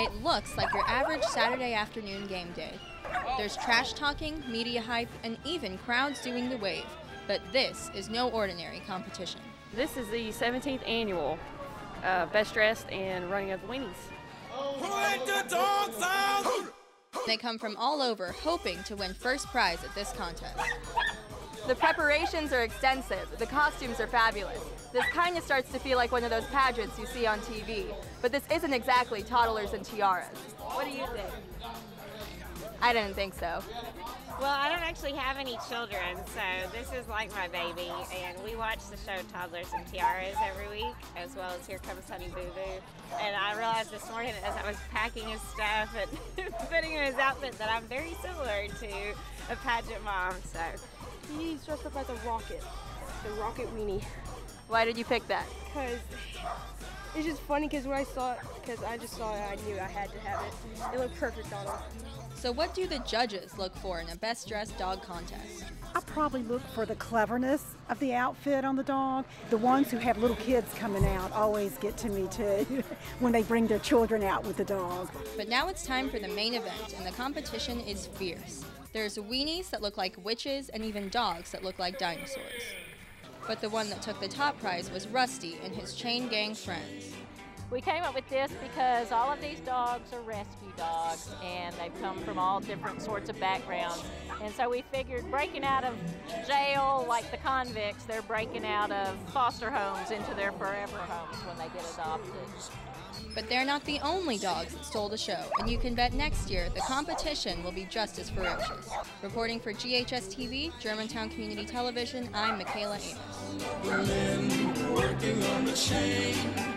It looks like your average Saturday afternoon game day. There's trash talking, media hype, and even crowds doing the wave. But this is no ordinary competition. This is the 17th annual Best Dressed and Running of the Weenies. They come from all over hoping to win first prize at this contest. The preparations are extensive. The costumes are fabulous. This kind of starts to feel like one of those pageants you see on TV. But this isn't exactly Toddlers and Tiaras. What do you think? I didn't think so. Well, I don't actually have any children, so this is like my baby. And we watch the show Toddlers and Tiaras every week, as well as Here Comes Honey Boo Boo. And I realized this morning as I was packing his stuff and putting in his outfit that I'm very similar to a pageant mom, so. He's dressed up as a rocket, the rocket weenie. Why did you pick that? Because it's just funny because when I saw it, because I just saw it, I knew I had to have it. It looked perfect on him. So what do the judges look for in a best-dressed dog contest? I probably look for the cleverness of the outfit on the dog. The ones who have little kids coming out always get to me too when they bring their children out with the dog. But now it's time for the main event, and the competition is fierce. There's weenies that look like witches and even dogs that look like dinosaurs. But the one that took the top prize was Rusty and his chain gang friends. We came up with this because all of these dogs are rescue dogs, and they've come from all different sorts of backgrounds. And so we figured breaking out of jail, like the convicts, they're breaking out of foster homes into their forever homes when they get adopted. But they're not the only dogs that stole the show, and you can bet next year the competition will be just as ferocious. Reporting for GHS-TV, Germantown Community Television, I'm Michaela Amos.